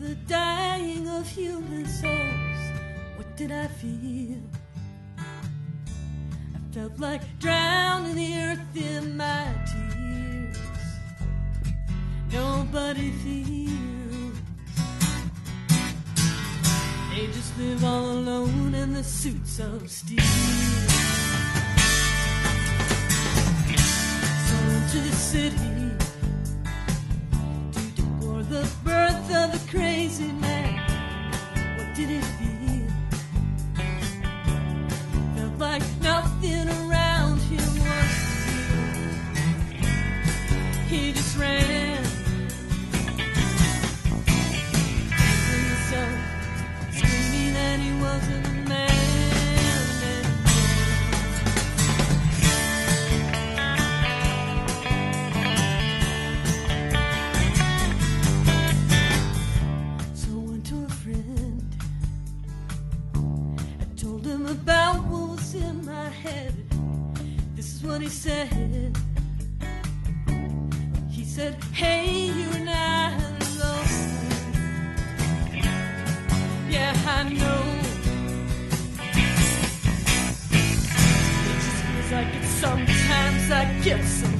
the dying of human souls. What did I feel? I felt like drowning the earth in my tears. Nobody feels. They just live all alone in the suits of steel. Sold to the city to deplore the birth of a crazy man. What did it feel? It felt like nothing around him was real. He just ran. He wasn't a man. So I went to a friend. I told him about what was in my head. This is what he said. He said, "Hey, you and I are alone." Yeah, I know. Sometimes I get so